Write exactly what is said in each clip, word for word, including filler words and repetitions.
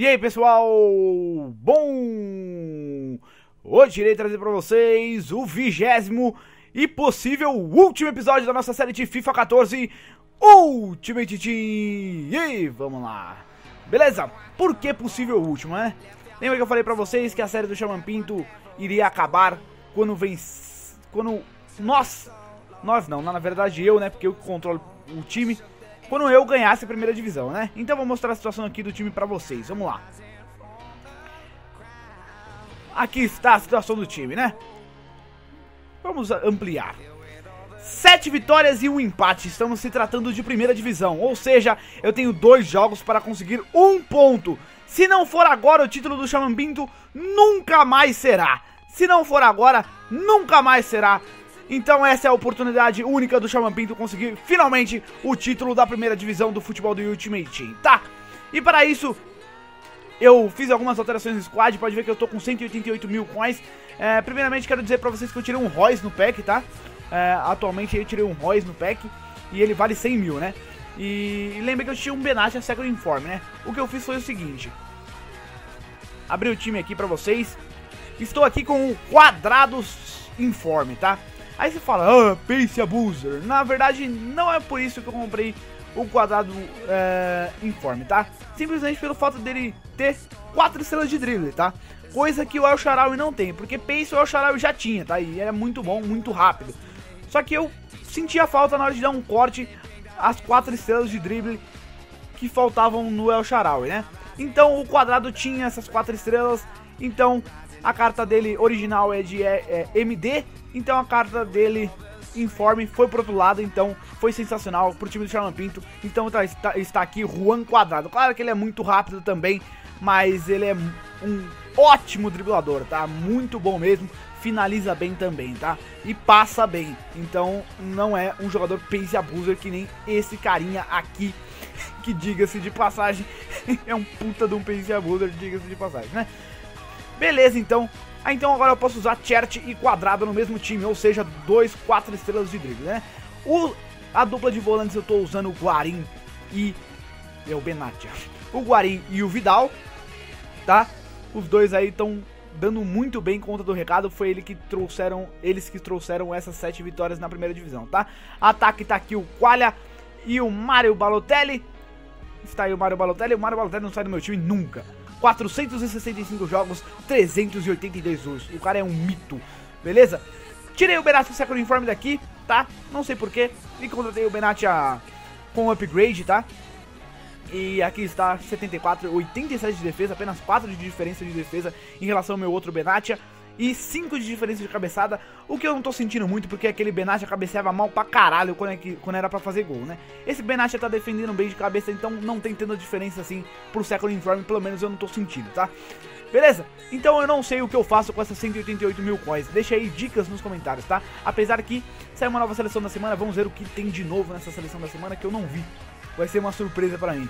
E aí pessoal, bom, hoje irei trazer para vocês o vigésimo e possível último episódio da nossa série de FIFA quatorze Ultimate Team. E aí, vamos lá, beleza? Por que possível último, né? Lembra que eu falei para vocês que a série do Xamã Pinto iria acabar quando vem, quando nós, nós não, na verdade eu, né, porque eu controlo o time, quando eu ganhasse a primeira divisão, né? Então vou mostrar a situação aqui do time pra vocês, vamos lá. Aqui está a situação do time, né? Vamos ampliar. Sete vitórias e um empate, estamos se tratando de primeira divisão, ou seja, eu tenho dois jogos para conseguir um ponto. Se não for agora, o título do Xamã Pinto nunca mais será. Se não for agora, nunca mais será. Então essa é a oportunidade única do Xamã Pinto conseguir finalmente o título da primeira divisão do futebol do Ultimate Team, tá? E para isso, eu fiz algumas alterações no squad, pode ver que eu tô com cento e oitenta e oito mil coins. É, primeiramente quero dizer para vocês que eu tirei um Royce no pack, tá? É, atualmente eu tirei um Royce no pack e ele vale cem mil, né? E, e lembra que eu tinha um Benatia Second Inform, né? O que eu fiz foi o seguinte, abri o time aqui para vocês, estou aqui com o Quadrado Inform, tá? Aí você fala, ah, Pace Abuser. Na verdade, não é por isso que eu comprei o Quadrado é, Informe, tá? Simplesmente pelo fato dele ter quatro estrelas de drible, tá? Coisa que o El Sharawi não tem, porque Pace o El Sharawi já tinha, tá? E era muito bom, muito rápido. Só que eu sentia falta na hora de dar um corte às quatro estrelas de drible que faltavam no El Sharawi, né? Então o Quadrado tinha essas quatro estrelas, então... A carta dele original é de é, é, M D, então a carta dele informe foi pro outro lado, então foi sensacional pro time do Xamã Pinto. Então tá, está, está aqui Juan Cuadrado. Claro que ele é muito rápido também, mas ele é um ótimo driblador, tá? Muito bom mesmo, finaliza bem também, tá? E passa bem, então não é um jogador pace abuser que nem esse carinha aqui, que diga-se de passagem, é um puta de um pace abuser, diga-se de passagem, né? Beleza, então. Ah, então agora eu posso usar Tchert e Quadrado no mesmo time, ou seja, dois, quatro estrelas de drible, né? O, a dupla de volantes eu tô usando o Guarim e... É o Benatia. O Guarim e o Vidal, tá? Os dois aí estão dando muito bem conta do recado, foi ele que trouxeram, eles que trouxeram essas sete vitórias na primeira divisão, tá? Ataque tá aqui o Qualia e o Mario Balotelli. Está aí o Mario Balotelli, o Mario Balotelli não sai do meu time nunca. quatrocentos e sessenta e cinco jogos, trezentos e oitenta e dois usos. O cara é um mito, beleza? Tirei o Benatia Second Inform daqui, tá? Não sei porquê. E contratei o Benatia com upgrade, tá? E aqui está setenta e quatro, oitenta e sete de defesa, apenas quatro de diferença de defesa em relação ao meu outro Benatia. E cinco de diferença de cabeçada, o que eu não tô sentindo muito, porque aquele Benatia cabeceava mal pra caralho quando era pra fazer gol, né? Esse Benatia tá defendendo bem de cabeça, então não tem tanta diferença assim pro Second Inform, pelo menos eu não tô sentindo, tá? Beleza? Então eu não sei o que eu faço com essas cento e oitenta e oito mil coins, deixa aí dicas nos comentários, tá? Apesar que sai uma nova seleção da semana, vamos ver o que tem de novo nessa seleção da semana que eu não vi. Vai ser uma surpresa pra mim.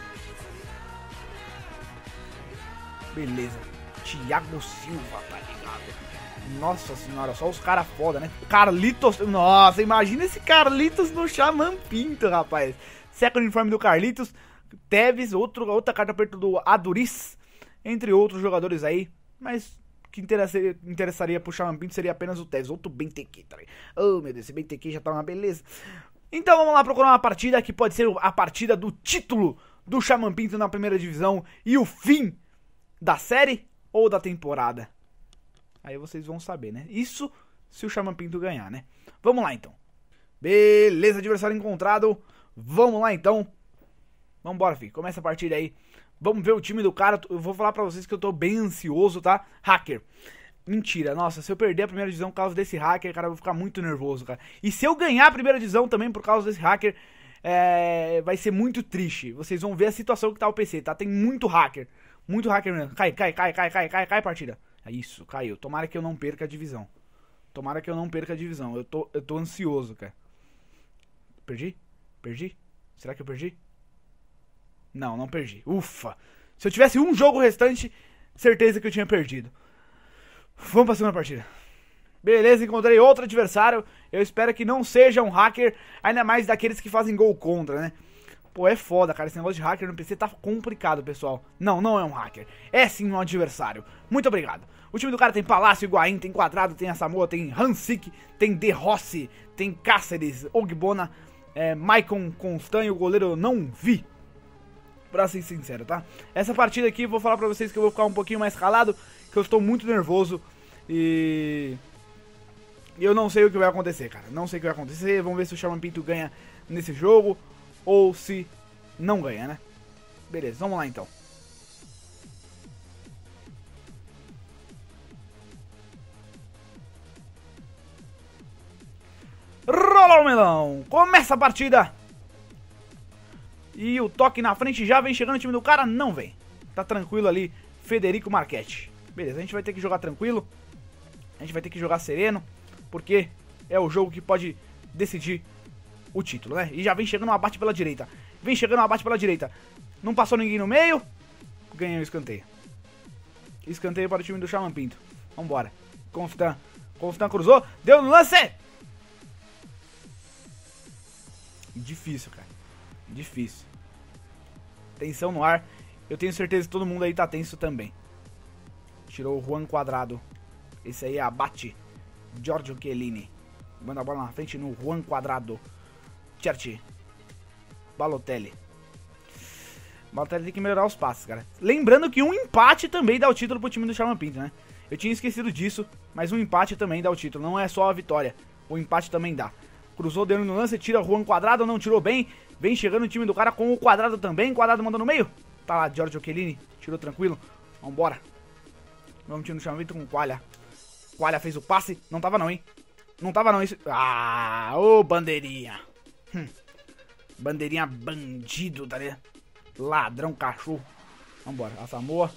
Beleza. Thiago Silva, tá ligado? Nossa senhora, só os caras foda, né? Carlitos, nossa, imagina esse Carlitos no Xamã Pinto, rapaz. Second Informe do Carlitos, Tevez, outro, outra carta perto do Aduriz, entre outros jogadores aí. Mas o que interessaria, interessaria pro Xamã Pinto seria apenas o Tevez, outro B T Q também. Oh meu Deus, esse B T Q já tá uma beleza. Então vamos lá procurar uma partida que pode ser a partida do título do Xamã Pinto na primeira divisão e o fim da série ou da temporada. Aí vocês vão saber, né? Isso se o Xamã Pinto ganhar, né? Vamos lá, então. Beleza, adversário encontrado. Vamos lá, então. Vambora, filho. Começa a partida aí. Vamos ver o time do cara. Eu vou falar pra vocês que eu tô bem ansioso, tá? Hacker. Mentira. Nossa, se eu perder a primeira divisão por causa desse hacker, cara, eu vou ficar muito nervoso, cara. E se eu ganhar a primeira divisão também por causa desse hacker, é... vai ser muito triste. Vocês vão ver a situação que tá o P C, tá? Tem muito hacker. Muito hacker mesmo. Cai, cai, cai, cai, cai, cai, cai, partida. Isso, caiu. Tomara que eu não perca a divisão. Tomara que eu não perca a divisão. Eu tô, eu tô ansioso, cara. Perdi? Perdi? Será que eu perdi? Não, não perdi. Ufa! Se eu tivesse um jogo restante, certeza que eu tinha perdido. Vamos pra segunda partida. Beleza, encontrei outro adversário. Eu espero que não seja um hacker, ainda mais daqueles que fazem gol contra, né? Pô, é foda, cara, esse negócio de hacker no P C tá complicado, pessoal. Não, não é um hacker. É sim um adversário. Muito obrigado. O time do cara tem Palácio, Higuaín, tem Quadrado, tem Asamoah, tem Hamšík, tem De Rossi, tem Cáceres, Ogbonna, é, Maicon, Constant e o goleiro eu não vi. Pra ser sincero, tá? Essa partida aqui, vou falar pra vocês que eu vou ficar um pouquinho mais calado, que eu estou muito nervoso e... eu não sei o que vai acontecer, cara. Não sei o que vai acontecer. Vamos ver se o Xamã Pinto ganha nesse jogo. Ou se não ganha, né? Beleza, vamos lá então. Rolou o melão! Começa a partida! E o toque na frente já vem chegando o time do cara? Não vem. Tá tranquilo ali, Federico Marchetti. Beleza, a gente vai ter que jogar tranquilo. A gente vai ter que jogar sereno. Porque é o jogo que pode decidir o título, né? E já vem chegando um abate pela direita. Vem chegando um abate pela direita. Não passou ninguém no meio. Ganhou o escanteio. Escanteio para o time do Xamã Pinto. Vambora. Constant. Constant cruzou. Deu no lance. Difícil, cara. Difícil. Tensão no ar. Eu tenho certeza que todo mundo aí tá tenso também. Tirou o Juan Cuadrado. Esse aí é abate. Giorgio Chiellini. Manda a bola na frente no Juan Cuadrado. Tchert. Balotelli. Balotelli tem que melhorar os passes, cara. Lembrando que um empate também dá o título pro time do Xamã Pinto, né? Eu tinha esquecido disso, mas um empate também dá o título. Não é só a vitória. O empate também dá. Cruzou, deu no lance, tira Juan Cuadrado, não tirou bem. Vem chegando o time do cara com o Cuadrado também. Cuadrado mandou no meio. Tá lá, Giorgio Chiellini. Tirou tranquilo. Vambora. Vamos time do Xamã Pinto com o Qualha. Qualha fez o passe. Não tava não, hein? Não tava não. Isso... ah, ô bandeirinha. Hum. Bandeirinha bandido, tá ligado? Ladrão cachorro. Vambora. Asamoah.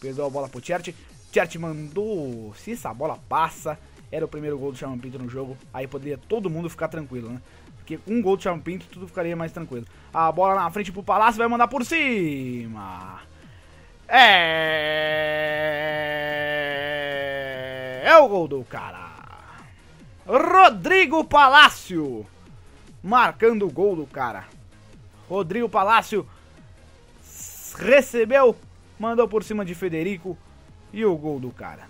Perdeu a bola pro Tchert. Tchert mandou. Se essa bola passa, era o primeiro gol do Xamã Pinto no jogo. Aí poderia todo mundo ficar tranquilo, né? Porque com um gol do Xamã Pinto, tudo ficaria mais tranquilo. A bola na frente pro Palácio, vai mandar por cima. É... é o gol do cara. Rodrigo Palácio. Marcando o gol do cara. Rodrigo Palácio recebeu, mandou por cima de Federico e o gol do cara.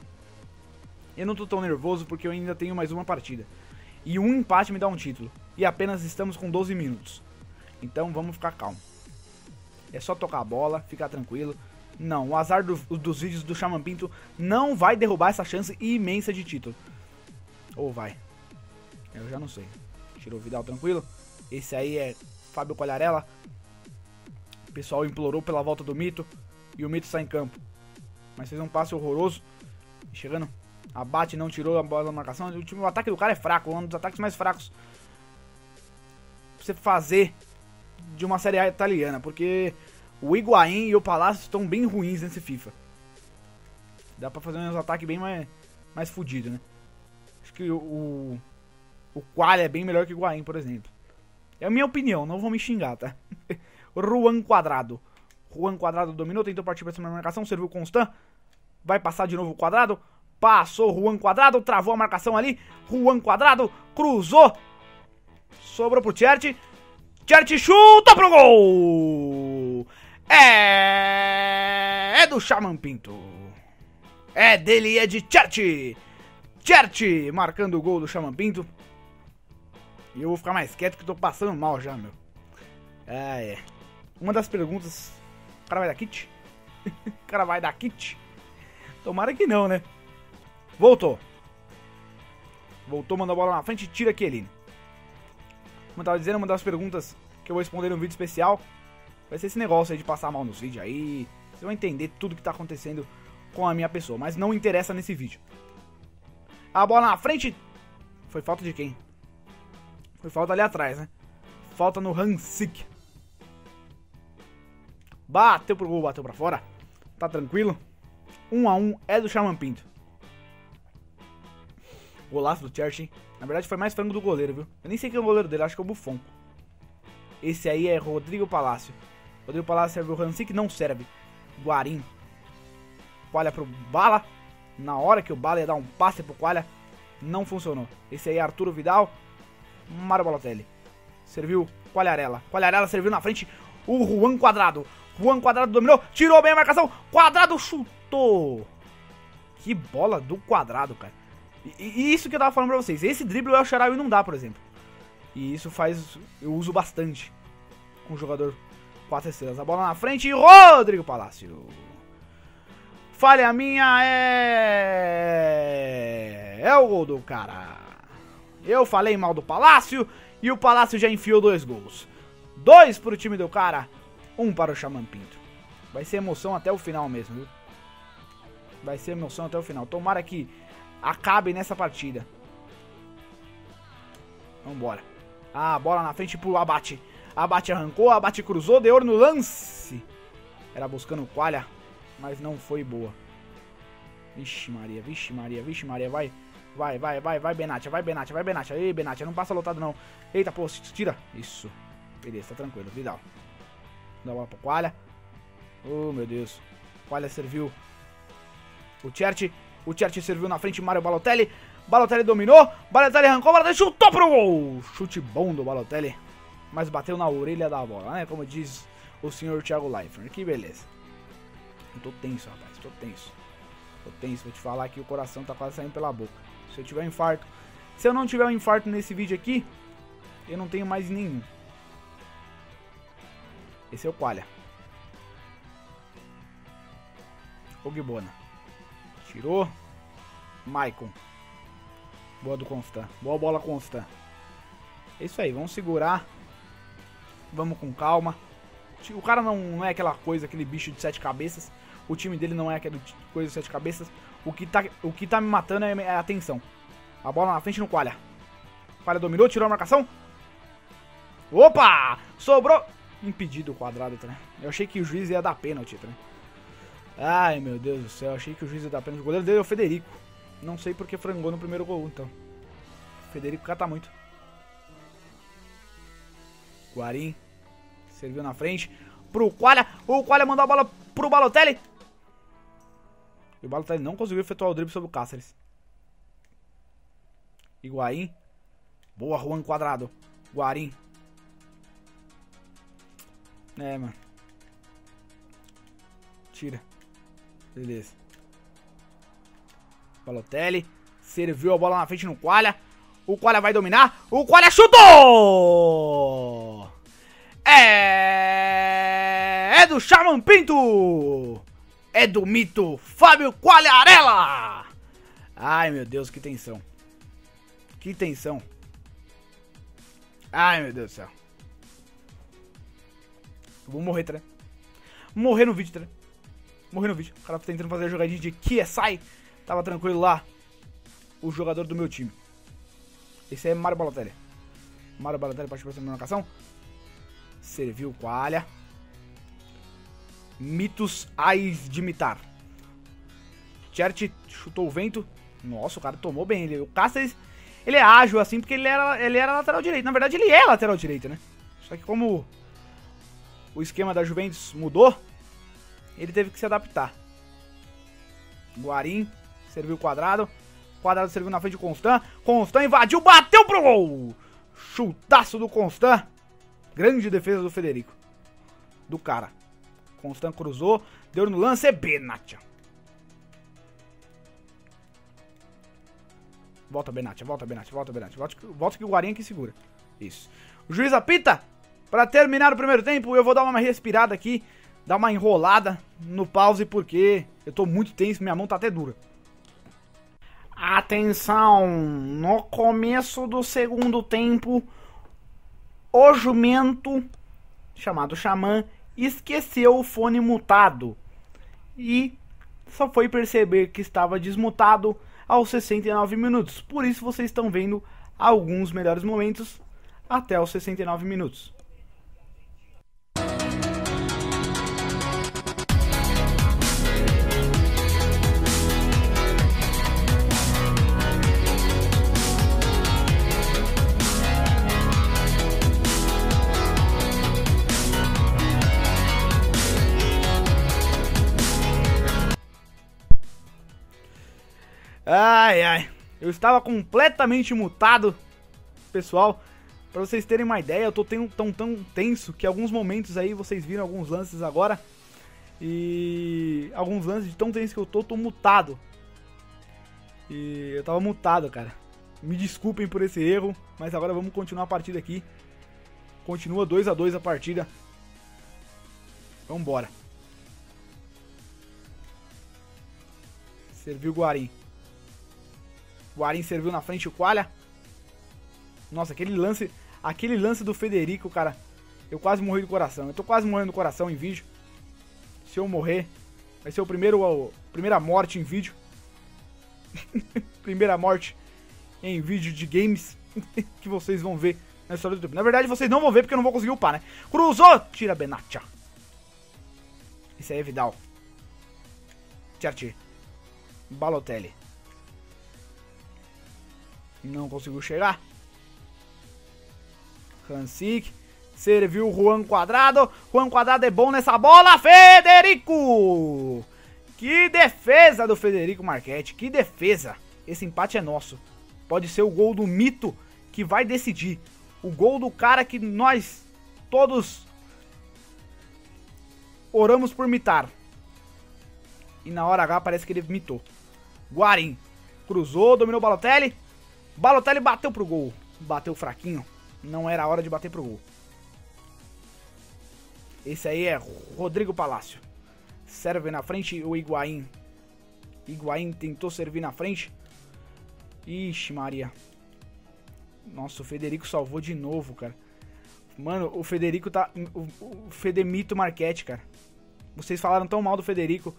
Eu não tô tão nervoso porque eu ainda tenho mais uma partida. E um empate me dá um título. E apenas estamos com doze minutos. Então vamos ficar calmo. É só tocar a bola, ficar tranquilo. Não, o azar do, dos vídeos do Xamã Pinto não vai derrubar essa chance imensa de título. Ou vai? Eu já não sei. Tirou o Vidal tranquilo. Esse aí é Fábio Quagliarella. O pessoal implorou pela volta do Mito. E o Mito sai em campo. Mas fez um passe horroroso. Chegando. Abate, não tirou a bola da marcação. O, time, o ataque do cara é fraco. Um dos ataques mais fracos. Pra você fazer de uma Série A italiana. Porque o Higuaín e o Palácio estão bem ruins nesse FIFA. Dá pra fazer uns ataques bem mais, mais fodidos, né? Acho que o... o O Qualha é bem melhor que o Guarim, por exemplo. É a minha opinião, não vou me xingar, tá? Juan Cuadrado. Juan Cuadrado dominou, tentou partir pra cima da marcação, serviu o Constant. Vai passar de novo o Cuadrado. Passou Juan Cuadrado, travou a marcação ali. Juan Cuadrado, cruzou. Sobrou pro Tchert. Tchert chuta pro gol! É... é do Xamã Pinto. É dele, é de Tchert. Tchert marcando o gol do Xamã Pinto. E eu vou ficar mais quieto que eu tô passando mal já, meu. Ah, é. Uma das perguntas... o cara vai dar kit? O cara vai dar kit? Tomara que não, né? Voltou. Voltou, mandou a bola na frente e tira Chiellini. Como eu tava dizendo, uma das perguntas que eu vou responder em um vídeo especial vai ser esse negócio aí de passar mal nos vídeos aí. Vocês vão entender tudo que tá acontecendo com a minha pessoa, mas não interessa nesse vídeo. A bola na frente... foi falta de quem? Foi falta ali atrás, né? Falta no Hamšík. Bateu pro gol, bateu pra fora. Tá tranquilo. um a um é do Xamã Pinto. Golaço do Cherchi. Na verdade foi mais frango do goleiro, viu? Eu nem sei quem é o goleiro dele, acho que é o Buffon. Esse aí é Rodrigo Palácio. Rodrigo Palácio serve o Hamšík, não serve. Guarim. Qualha pro Bala. Na hora que o Bala ia dar um passe pro Qualha, não funcionou. Esse aí é Arturo Vidal. Mario Balotelli. Serviu Quagliarella. Quagliarella serviu na frente. o Juan Cuadrado. Juan Cuadrado dominou, tirou bem a marcação, Cuadrado chutou. Que bola do Cuadrado, cara. E, e isso que eu tava falando pra vocês, esse drible o El Sharawi não dá, por exemplo. E isso faz, eu uso bastante com o jogador quatro estrelas. A bola na frente e Rodrigo Palácio. Falha minha é... é o gol do cara. Eu falei mal do Palácio e o Palácio já enfiou dois gols. Dois pro time do cara, um para o Xamã Pinto. Vai ser emoção até o final mesmo, viu? Vai ser emoção até o final. Tomara que acabe nessa partida. Vambora. Ah, bola na frente pro Abate. Abate arrancou, Abate cruzou, deu no lance. Era buscando Qualha, mas não foi boa. Vixe Maria, vixe Maria, vixe Maria, vai. Vai, vai, vai, vai Benatia, vai Benatia, vai Benatia. Ei, Benatia, não passa lotado não. Eita, pô, tira. Isso. Beleza, tá tranquilo, Vidal. Dá bola pro Qualha. Oh, meu Deus. Qualha serviu. O Tchert, o Tchert serviu na frente, Mario Balotelli. Balotelli dominou, Balotelli arrancou, Balotelli chutou pro gol. Chute bom do Balotelli, mas bateu na orelha da bola, né? Como diz o senhor Thiago Leifert. Que beleza. Eu tô tenso, rapaz, tô tenso. Tô tenso, vou te falar que o coração tá quase saindo pela boca. Se eu tiver um infarto, se eu não tiver um infarto nesse vídeo aqui, eu não tenho mais nenhum. Esse é o Qualha. Ogbonna. Tirou. Maicon. Boa do Constant. Boa bola, Constant. É isso aí, vamos segurar. Vamos com calma. O cara não, não é aquela coisa, aquele bicho de sete cabeças. O time dele não é aquela coisa de sete cabeças. O que tá, o que tá me matando é, é a tensão. A bola na frente no Qualha. Qualha dominou, tirou a marcação. Opa! Sobrou. Impedido o Cuadrado, tá, né? Eu achei que o juiz ia dar pênalti, tá, né? Ai, meu Deus do céu. Eu achei que o juiz ia dar pênalti. O goleiro dele é o Federico. Não sei porque frangou no primeiro gol, então. O Federico cata muito. Guarim serviu na frente pro Qualha. O Qualha mandou a bola pro Balotelli. E o Balotelli não conseguiu efetuar o drible sobre o Cáceres. Higuaín. Boa, Juan Cuadrado. Guarim. É, mano. Tira. Beleza. Balotelli. Serviu a bola na frente no Qualha. O Qualha vai dominar. O Qualha chutou! É... é do Xamã Pinto! É do mito Fábio Quagliarella! Ai, meu Deus, que tensão. Que tensão. Ai, meu Deus do céu. Eu vou morrer, tá? Morrer no vídeo, tá? Morrer no vídeo. O cara tá tentando fazer a jogadinha de K S I. Tava tranquilo lá. O jogador do meu time. Esse é Mario Balotelli. Mario Balotelli partiu pra marcação. Serviu com a alha. Mitos ais de imitar. Tchert chutou o vento. Nossa, o cara tomou bem. Ele, o Cáceres, ele é ágil assim porque ele era, ele era lateral direito. Na verdade, ele é lateral direito, né? Só que como o esquema da Juventus mudou, ele teve que se adaptar. Guarim serviu o Cuadrado. Cuadrado serviu na frente de Constant. Constant invadiu, bateu pro gol. Chutaço do Constant. Grande defesa do Federico. Do cara. Constant cruzou, deu no lance, é Benatia. Volta Benatia, volta Benatia, volta Benatia. Volta, volta que o Guarim aqui segura. Isso. O juiz apita. Pra terminar o primeiro tempo, eu vou dar uma respirada aqui. Dar uma enrolada no pause, porque eu tô muito tenso, minha mão tá até dura. Atenção! No começo do segundo tempo, o jumento, chamado Xamã, esqueceu o fone mutado. E só foi perceber que estava desmutado aos sessenta e nove minutos. Por isso vocês estão vendo alguns melhores momentos até os sessenta e nove minutos. Ai, ai, eu estava completamente mutado, pessoal, Pra vocês terem uma ideia, eu tô tão, tão, tão tenso que alguns momentos aí, vocês viram alguns lances agora. E alguns lances de tão tenso que eu tô, tô mutado. E eu tava mutado, cara. Me desculpem por esse erro, mas agora vamos continuar a partida aqui. Continua dois a dois a partida. Vambora. Serviu o Guarim. Guarim serviu na frente o Qualha. Nossa, aquele lance, aquele lance do Federico, cara. Eu quase morri do coração. Eu tô quase morrendo do coração em vídeo. Se eu morrer, vai ser o primeiro, a primeira morte em vídeo. Primeira morte em vídeo de games que vocês vão ver na história do YouTube. Na verdade, vocês não vão ver porque eu não vou conseguir upar, né? Cruzou! Tira Benatia. Esse aí é Vidal. Tchert. Balotelli. Não conseguiu chegar. Hamšík, serviu o Juan Cuadrado, Juan Cuadrado é bom nessa bola, Federico! Que defesa do Federico Marchetti, que defesa! Esse empate é nosso, pode ser o gol do mito que vai decidir, o gol do cara que nós todos oramos por mitar. E na hora H parece que ele mitou. Guarim, cruzou, dominou Balotelli, Balotelli bateu pro gol, bateu fraquinho. Não era a hora de bater pro gol. Esse aí é Rodrigo Palácio. Serve na frente o Higuaín. Higuaín tentou servir na frente. Ixi, Maria. Nossa, o Federico salvou de novo, cara. Mano, o Federico tá... O Fedemito Marchetti, cara. Vocês falaram tão mal do Federico.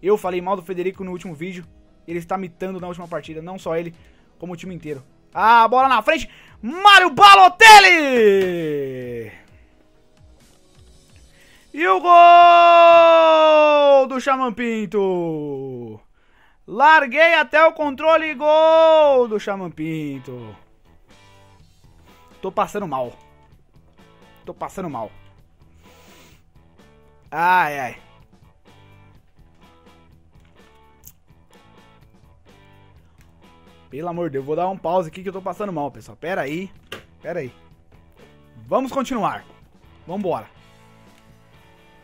Eu falei mal do Federico no último vídeo. Ele está mitando na última partida. Não só ele, como o time inteiro. Ah, bola na frente, Mario Balotelli! E o gol do Xamã Pinto! Larguei até o controle e gol do Xamã Pinto! Tô passando mal. Tô passando mal. Ai, ai. Pelo amor de Deus, vou dar um pause aqui que eu tô passando mal, pessoal. Pera aí, pera aí. Vamos continuar. Vambora.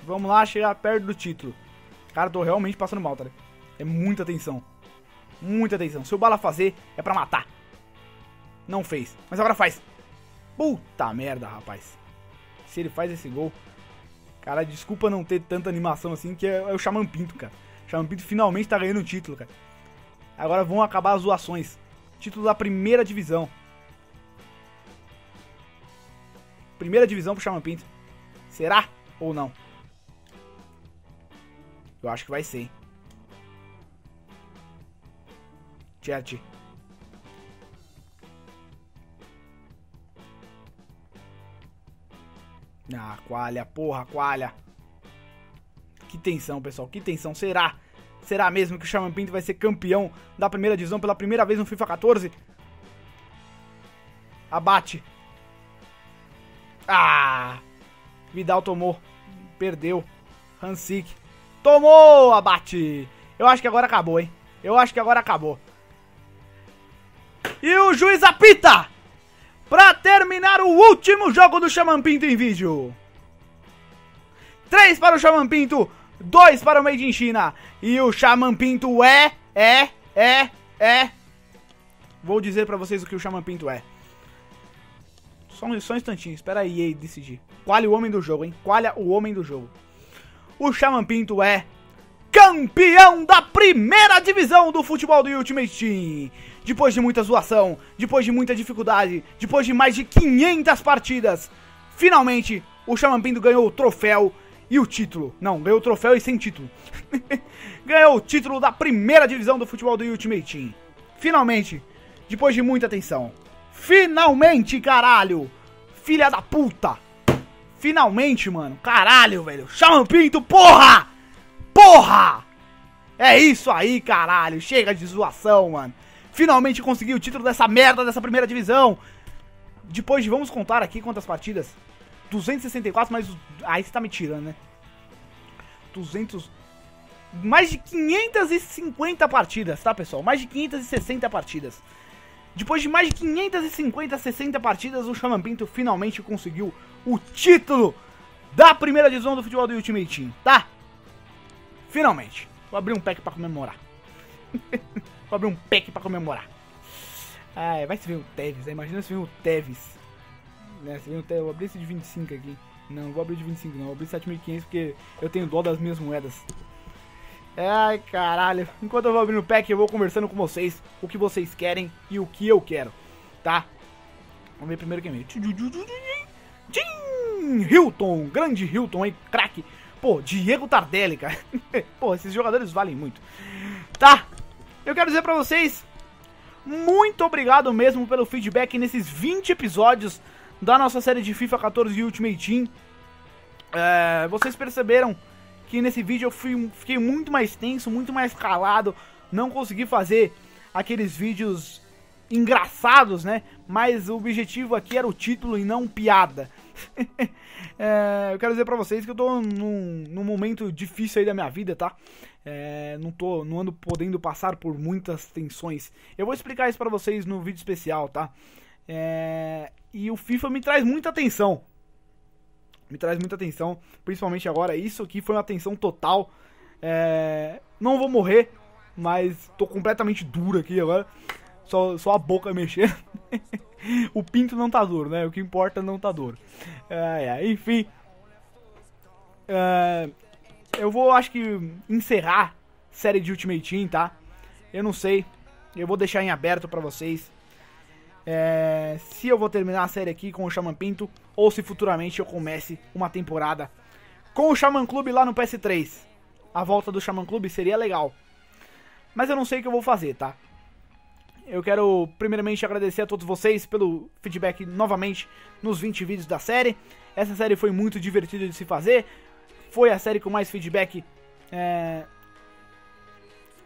Vamos lá, chegar perto do título. Cara, tô realmente passando mal, tá? É muita tensão. Muita tensão. Se o Bala fazer, é pra matar. Não fez, mas agora faz. Puta merda, rapaz. Se ele faz esse gol... Cara, desculpa não ter tanta animação assim, que é o Xamã Pinto, cara. O Xamã Pinto finalmente tá ganhando o título, cara. Agora vão acabar as zoações. Título da primeira divisão. Primeira divisão pro Xamã Pinto. Será ou não? Eu acho que vai ser, hein? Tchert. Ah, Qualha, porra, Qualha. Que tensão, pessoal. Que tensão. Será? Será mesmo que o Xamã Pinto vai ser campeão da primeira divisão pela primeira vez no FIFA quatorze? Abate. Ah! Vidal tomou. Perdeu. Hamšík. Tomou, Abate. Eu acho que agora acabou, hein? Eu acho que agora acabou. E o juiz apita! Pra terminar o último jogo do Xamã Pinto em vídeo. três para o Xamã Pinto. dois para o Made in China. E o Xamã Pinto é, é, é, é. Vou dizer pra vocês o que o Xamã Pinto é. Só um, só um instantinho, espera aí, aí decidir. Qual é o homem do jogo, hein? Qual é o homem do jogo? O Xamã Pinto é campeão da primeira divisão do futebol do Ultimate Team. Depois de muita zoação, depois de muita dificuldade, depois de mais de quinhentas partidas. Finalmente, o Xamã Pinto ganhou o troféu. E o título? Não, ganhou o troféu e sem título. Ganhou o título da primeira divisão do futebol do Ultimate Team. Finalmente, depois de muita atenção. Finalmente, caralho. Filha da puta. Finalmente, mano. Caralho, velho. Xamã Pinto, porra. Porra. É isso aí, caralho. Chega de zoação, mano. Finalmente consegui o título dessa merda, dessa primeira divisão. Depois de, vamos contar aqui quantas partidas... duzentos e sessenta e quatro, mas aí você tá me tirando, né? duzentos... Mais de quinhentas e cinquenta partidas, tá, pessoal? Mais de quinhentas e sessenta partidas. Depois de mais de quinhentas e cinquenta, sessenta partidas, o Xamã Pinto finalmente conseguiu o título da primeira divisão do futebol do Ultimate Team, tá? Finalmente. Vou abrir um pack pra comemorar. Vou abrir um pack pra comemorar. Ah, vai se vir o Tevez, né? Imagina se vir o Tevez. Né? Se vir o Tevez, eu vou abrir esse de vinte e cinco aqui. Não, não vou abrir de vinte e cinco não, vou abrir sete mil e quinhentos porque eu tenho dó das minhas moedas. Ai, caralho. Enquanto eu vou abrindo o pack, eu vou conversando com vocês o que vocês querem e o que eu quero, tá? Vamos ver primeiro quem é. Hilton, grande Hilton, hein? Craque. Pô, Diego Tardelli, cara. Pô, esses jogadores valem muito. Tá, eu quero dizer pra vocês, muito obrigado mesmo pelo feedback nesses vinte episódios da nossa série de FIFA quatorze e Ultimate Team. É, vocês perceberam que nesse vídeo eu fui, fiquei muito mais tenso, muito mais calado. Não consegui fazer aqueles vídeos engraçados, né? Mas o objetivo aqui era o título e não piada. É, eu quero dizer pra vocês que eu tô num, num momento difícil aí da minha vida, tá? É, não, tô, não ando podendo passar por muitas tensões. Eu vou explicar isso pra vocês no vídeo especial, tá? É, e o FIFA me traz muita atenção. Me traz muita atenção, principalmente agora. Isso aqui foi uma atenção total. É, não vou morrer, mas tô completamente duro aqui agora. Só, só a boca mexendo. O pinto não tá duro, né? O que importa não tá duro. É, enfim. É, eu vou, acho que, encerrar série de Ultimate Team, tá? Eu não sei. Eu vou deixar em aberto pra vocês. É, se eu vou terminar a série aqui com o Xamã Pinto ou se futuramente eu comece uma temporada com o Xamã Clube lá no P S três. A volta do Xamã Clube seria legal, mas eu não sei o que eu vou fazer, tá? Eu quero primeiramente agradecer a todos vocês pelo feedback novamente nos vinte vídeos da série. Essa série foi muito divertida de se fazer. Foi a série com mais feedback é,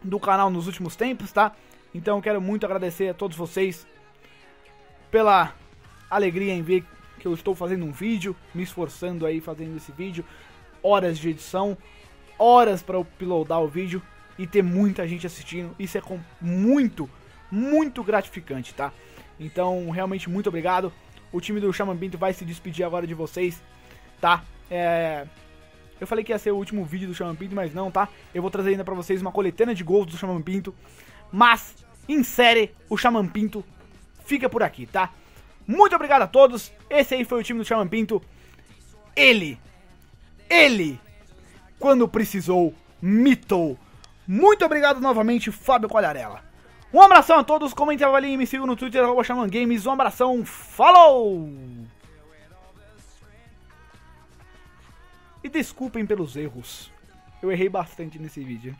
do canal nos últimos tempos, tá? Então eu quero muito agradecer a todos vocês pela alegria em ver que eu estou fazendo um vídeo, me esforçando aí fazendo esse vídeo, horas de edição, horas para uploadar o vídeo e ter muita gente assistindo. Isso é muito, muito gratificante, tá? Então, realmente, muito obrigado. O time do Xamã Pinto vai se despedir agora de vocês, tá? É... Eu falei que ia ser o último vídeo do Xamã Pinto, mas não, tá? Eu vou trazer ainda para vocês uma coletânea de gols do Xamã Pinto, mas, em série, o Xamã Pinto fica por aqui, tá? Muito obrigado a todos. Esse aí foi o time do Xamã Pinto. Ele, ele, quando precisou, mitou. Muito obrigado novamente, Fábio Quagliarella. Um abração a todos. Comentem, avaliem e me sigam no Twitter, arroba Xamã Games. Um abração. Falou! E desculpem pelos erros. Eu errei bastante nesse vídeo.